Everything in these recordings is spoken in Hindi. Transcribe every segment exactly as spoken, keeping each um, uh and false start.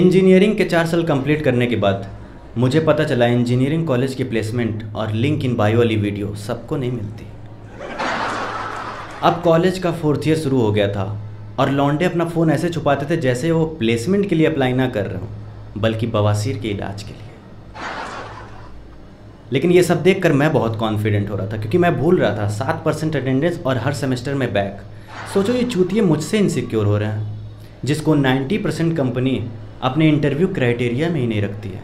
इंजीनियरिंग के चार साल कंप्लीट करने के बाद मुझे पता चला इंजीनियरिंग कॉलेज की प्लेसमेंट और लिंक इन बायो वाली वीडियो सबको नहीं मिलती। अब कॉलेज का फोर्थ ईयर शुरू हो गया था और लौंडे अपना फ़ोन ऐसे छुपाते थे जैसे वो प्लेसमेंट के लिए अप्लाई ना कर रहे हो बल्कि बवासीर के इलाज के लिए। लेकिन ये सब देखकर मैं बहुत कॉन्फिडेंट हो रहा था क्योंकि मैं भूल रहा था सात परसेंट अटेंडेंस और हर सेमेस्टर में बैक। सोचो ये चूतिए मुझसे इनसिक्योर हो रहे हैं जिसको नाइन्टी परसेंट कंपनी अपने इंटरव्यू क्राइटेरिया में ही नहीं रखती है।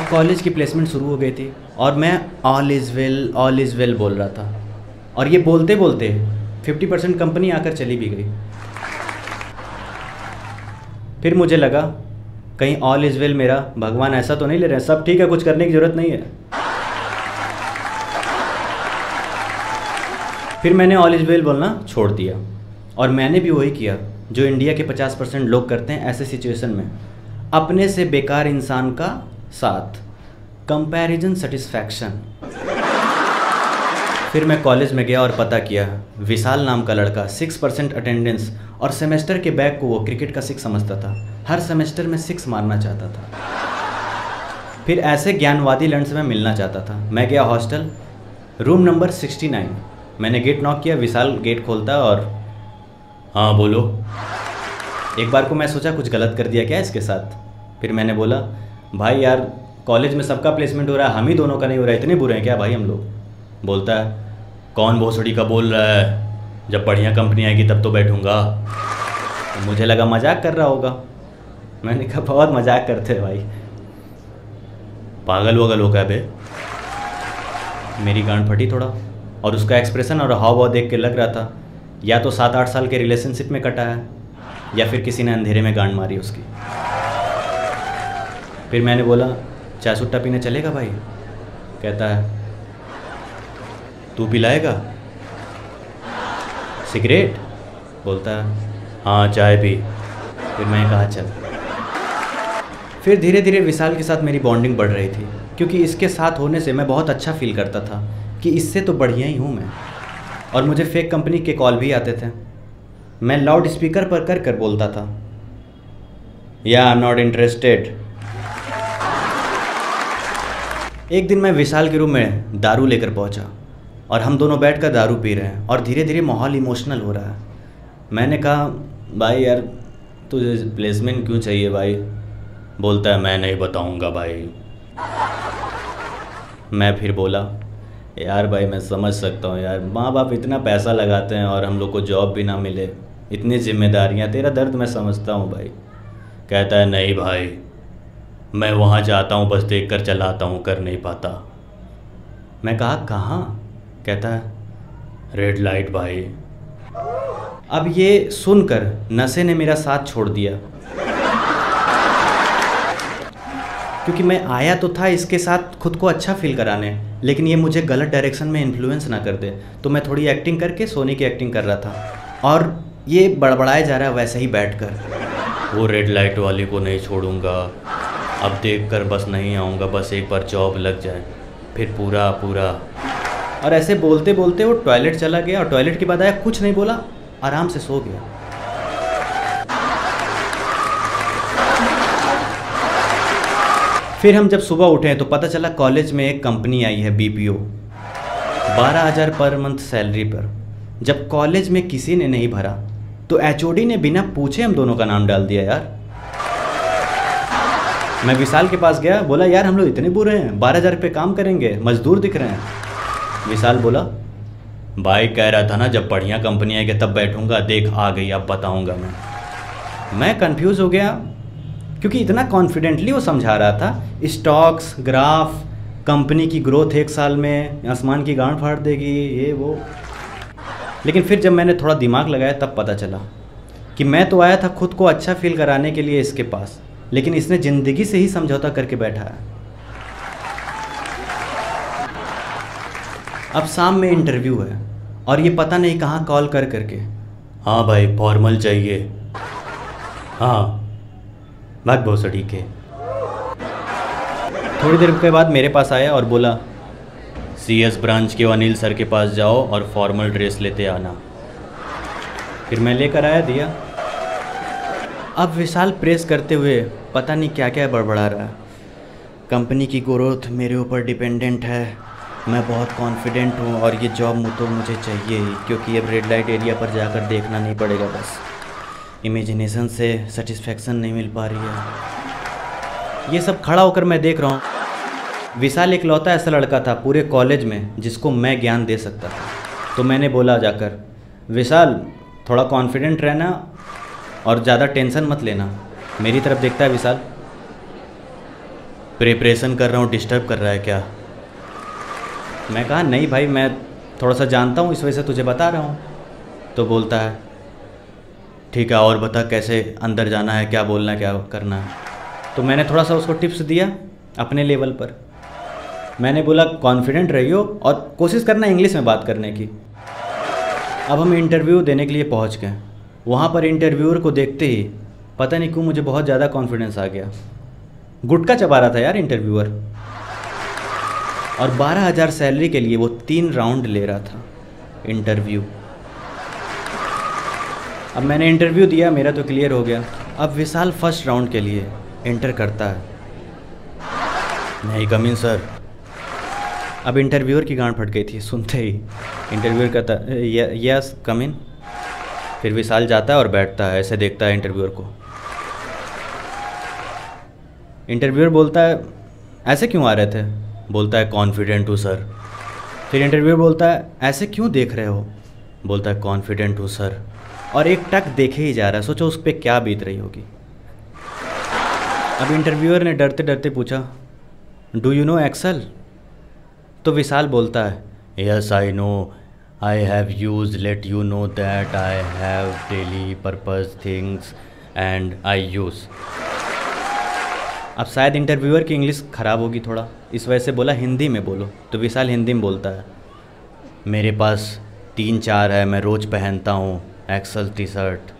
अब कॉलेज की प्लेसमेंट शुरू हो गई थी और मैं all is well all is well बोल रहा था और ये बोलते बोलते फिफ्टी परसेंट कंपनी आकर चली भी गई। फिर मुझे लगा कहीं ऑल इज़ वेल मेरा भगवान ऐसा तो नहीं ले रहे हैं, सब ठीक है, कुछ करने की ज़रूरत नहीं है। फिर मैंने ऑल इज़ वेल बोलना छोड़ दिया और मैंने भी वही किया जो इंडिया के पचास परसेंट लोग करते हैं ऐसे सिचुएशन में, अपने से बेकार इंसान का साथ, कंपैरिजन सेटिस्फैक्शन। फिर मैं कॉलेज में गया और पता किया विशाल नाम का लड़का सिक्स परसेंट अटेंडेंस और सेमेस्टर के बैक को वो क्रिकेट का सिक्स समझता था, हर सेमेस्टर में सिक्स मारना चाहता था। फिर ऐसे ज्ञानवादी लंड से मैं मिलना चाहता था। मैं गया hostel, room number sixty nine. मैंने गेट नॉक किया, विशाल गेट खोलता और हाँ बोलो। एक बार को मैं सोचा कुछ गलत कर दिया क्या इसके साथ। फिर मैंने बोला भाई यार कॉलेज में सबका प्लेसमेंट हो रहा है, हम ही दोनों का नहीं हो रहा है, इतने बुरे हैं क्या भाई हम लोग। बोलता है कौन भोसड़ी का बोल रहा है, जब बढ़िया कंपनी आएगी तब तो बैठूंगा। तो मुझे लगा मजाक कर रहा होगा। मैंने कहा बहुत मजाक करते भाई, पागल वागल हो गया बे। मेरी गांड फटी थोड़ा और उसका एक्सप्रेशन और हाव भाव देख के लग रहा था या तो सात आठ साल के रिलेशनशिप में कटा है या फिर किसी ने अंधेरे में गांड मारी उसकी। फिर मैंने बोला चाय सुट्टा पीने चलेगा भाई। कहता है तू पिलाएगा सिगरेट। बोलता हाँ चाय भी। फिर मैंने कहा चल। फिर धीरे धीरे विशाल के साथ मेरी बॉन्डिंग बढ़ रही थी क्योंकि इसके साथ होने से मैं बहुत अच्छा फील करता था कि इससे तो बढ़िया ही हूँ मैं। और मुझे फेक कंपनी के कॉल भी आते थे। मैं लाउड स्पीकर पर कर कर बोलता था या आई एम नॉट इंटरेस्टेड। एक दिन मैं विशाल के रूम में दारू लेकर पहुँचा और हम दोनों बैठकर दारू पी रहे हैं और धीरे धीरे माहौल इमोशनल हो रहा है। मैंने कहा भाई यार तुझे प्लेसमेंट क्यों चाहिए भाई। बोलता है मैं नहीं बताऊंगा भाई। मैं फिर बोला यार भाई मैं समझ सकता हूँ यार, माँ बाप इतना पैसा लगाते हैं और हम लोग को जॉब भी ना मिले, इतनी जिम्मेदारियाँ, तेरा दर्द मैं समझता हूँ भाई। कहता है नहीं भाई मैं वहाँ जाता हूँ बस देख कर चला आता हूँ, कर नहीं पाता। मैं कहा कहाँ। कहता है रेड लाइट भाई। अब ये सुनकर नशे ने मेरा साथ छोड़ दिया क्योंकि मैं आया तो था इसके साथ खुद को अच्छा फील कराने लेकिन ये मुझे गलत डायरेक्शन में इन्फ्लुएंस ना कर दे। तो मैं थोड़ी एक्टिंग करके सोनी की एक्टिंग कर रहा था और ये बड़बड़ाया जा रहा है वैसे ही बैठकर। वो रेड लाइट वाले को नहीं छोड़ूंगा, अब देखकर बस नहीं आऊँगा, बस एक बार जॉब लग जाए फिर पूरा पूरा। और ऐसे बोलते बोलते वो टॉयलेट चला गया और टॉयलेट के बाद आया, कुछ नहीं बोला, आराम से सो गया। फिर हम जब सुबह उठे तो पता चला कॉलेज में एक कंपनी आई है बीपीओ, बारह हजार पर मंथ सैलरी पर। जब कॉलेज में किसी ने नहीं भरा तो एचओडी ने बिना पूछे हम दोनों का नाम डाल दिया यार। मैं विशाल के पास गया, बोला यार हम लोग इतने बुरे हैं, बारह हजार पे काम करेंगे, मजदूर दिख रहे हैं। विशाल बोला भाई कह रहा था ना जब बढ़िया कंपनी आएगी तब बैठूंगा, देख आ गई, अब बताऊंगा मैं। मैं कंफ्यूज हो गया क्योंकि इतना कॉन्फिडेंटली वो समझा रहा था स्टॉक्स, ग्राफ, कंपनी की ग्रोथ एक साल में आसमान की गांड फाड़ देगी ये वो। लेकिन फिर जब मैंने थोड़ा दिमाग लगाया तब पता चला कि मैं तो आया था खुद को अच्छा फील कराने के लिए इसके पास, लेकिन इसने ज़िंदगी से ही समझौता करके बैठा है। अब शाम में इंटरव्यू है और ये पता नहीं कहाँ कॉल कर करके हाँ भाई फॉर्मल चाहिए, हाँ भाग भोसड़ी के। थोड़ी देर के बाद मेरे पास आया और बोला सीएस ब्रांच के अनिल सर के पास जाओ और फॉर्मल ड्रेस लेते आना। फिर मैं लेकर आया दिया। अब विशाल प्रेस करते हुए पता नहीं क्या क्या बड़बड़ा रहा। कंपनी की ग्रोथ मेरे ऊपर डिपेंडेंट है, मैं बहुत कॉन्फिडेंट हूँ और ये जॉब तो मुझे चाहिए ही, क्योंकि अब रेड लाइट एरिया पर जाकर देखना नहीं पड़ेगा। बस इमेजिनेशन से सेटिस्फेक्शन नहीं मिल पा रही है। ये सब खड़ा होकर मैं देख रहा हूँ। विशाल एक लौता ऐसा लड़का था पूरे कॉलेज में जिसको मैं ज्ञान दे सकता था। तो मैंने बोला जाकर, विशाल थोड़ा कॉन्फिडेंट रहना और ज़्यादा टेंशन मत लेना। मेरी तरफ देखता है विशाल, प्रिपरेशन कर रहा हूँ, डिस्टर्ब कर रहा है क्या? मैं कहा नहीं भाई, मैं थोड़ा सा जानता हूँ, इस वजह से तुझे बता रहा हूँ। तो बोलता है ठीक है, और बता कैसे अंदर जाना है, क्या बोलना है, क्या करना है। तो मैंने थोड़ा सा उसको टिप्स दिया अपने लेवल पर। मैंने बोला कॉन्फिडेंट रहियो और कोशिश करना इंग्लिश में बात करने की। अब हम इंटरव्यू देने के लिए पहुंच गए। वहाँ पर इंटरव्यूअर को देखते ही पता नहीं क्यों मुझे बहुत ज़्यादा कॉन्फिडेंस आ गया। गुटखा चबा रहा था यार इंटरव्यूअर, और बारह हज़ार सैलरी के लिए वो तीन राउंड ले रहा था इंटरव्यू। अब मैंने इंटरव्यू दिया, मेरा तो क्लियर हो गया। अब विशाल फर्स्ट राउंड के लिए एंटर करता है। नहीं कम इन सर। अब इंटरव्यूअर की गांड फट गई थी सुनते ही। इंटरव्यूअर कहता यस कम इन। फिर विशाल जाता है और बैठता है, ऐसे देखता है इंटरव्यूअर को। इंटरव्यूअर बोलता है ऐसे क्यों आ रहे थे? बोलता है कॉन्फिडेंट हूँ सर। फिर इंटरव्यूअर बोलता है ऐसे क्यों देख रहे हो? बोलता है कॉन्फिडेंट हूँ सर। और एक टक देखे ही जा रहा है, सोचो उस पर क्या बीत रही होगी। अब इंटरव्यूअर ने डरते डरते पूछा, डू यू नो एक्सेल? तो विशाल बोलता है yes I know, I have use let you know that I have daily purpose things and I use. अब शायद इंटरव्यूअर की इंग्लिश ख़राब होगी थोड़ा, इस वजह से बोला हिंदी में बोलो। तो विशाल हिंदी में बोलता है मेरे पास तीन चार है, मैं रोज़ पहनता हूँ एक्सेल टी शर्ट।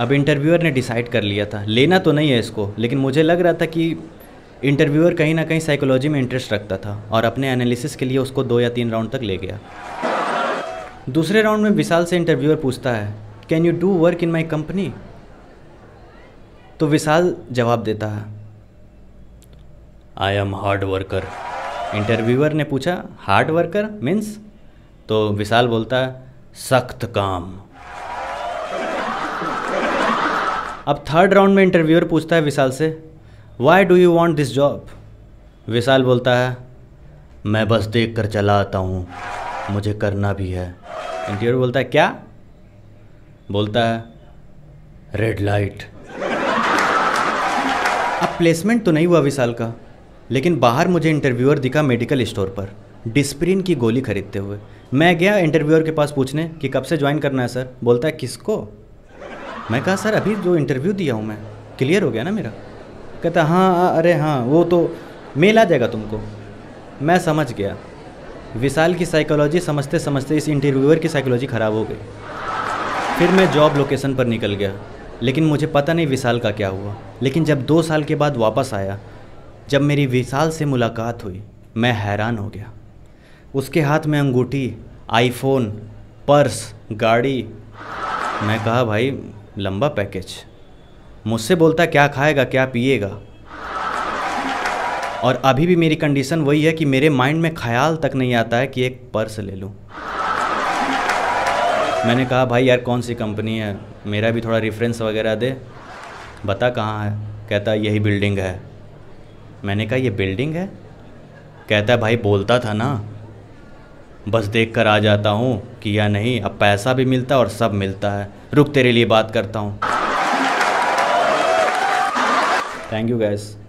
अब इंटरव्यूअर ने डिसाइड कर लिया था, लेना तो नहीं है इसको, लेकिन मुझे लग रहा था कि इंटरव्यूअर कहीं ना कहीं साइकोलॉजी में इंटरेस्ट रखता था और अपने एनालिसिस के लिए उसको दो या तीन राउंड तक ले गया। दूसरे राउंड में विशाल से इंटरव्यूअर पूछता है can you do work in my company? तो विशाल जवाब देता है I am hard worker. Interviewer ने पूछा हार्ड वर्कर मीन्स? तो विशाल बोलता है सख्त काम। अब थर्ड राउंड में इंटरव्यूअर पूछता है विशाल से why do you want this job? Vishal बोलता है मैं बस देख कर चला आता हूँ, मुझे करना भी है। इंटरव्यूअर बोलता है क्या? बोलता है रेड लाइट। अब प्लेसमेंट तो नहीं हुआ विशाल का, लेकिन बाहर मुझे इंटरव्यूअर दिखा मेडिकल स्टोर पर डिस्प्रिन की गोली खरीदते हुए। मैं गया इंटरव्यूअर के पास पूछने कि कब से ज्वाइन करना है सर? बोलता है किसको? मैं कहा सर अभी जो इंटरव्यू दिया हूँ मैं, क्लियर हो गया ना मेरा? कहता हाँ अरे हाँ वो तो मेल आ जाएगा तुमको। मैं समझ गया। विशाल की साइकोलॉजी समझते समझते इस इंटरव्यूअर की साइकोलॉजी ख़राब हो गई। फिर मैं जॉब लोकेशन पर निकल गया, लेकिन मुझे पता नहीं विशाल का क्या हुआ। लेकिन जब दो साल के बाद वापस आया, जब मेरी विशाल से मुलाकात हुई, मैं हैरान हो गया। उसके हाथ में अंगूठी, आईफोन, पर्स, गाड़ी। मैं कहा भाई लंबा पैकेज। मुझसे बोलता क्या खाएगा क्या पिएगा, और अभी भी मेरी कंडीशन वही है कि मेरे माइंड में ख्याल तक नहीं आता है कि एक पर्स ले लूं। मैंने कहा भाई यार कौन सी कंपनी है, मेरा भी थोड़ा रेफरेंस वगैरह दे, बता कहाँ है? कहता यही बिल्डिंग है। मैंने कहा ये बिल्डिंग है? कहता भाई बोलता था ना बस देख कर आ जाता हूँ कि या नहीं, अब पैसा भी मिलता है और सब मिलता है, रुक तेरे लिए बात करता हूँ। Thank you guys.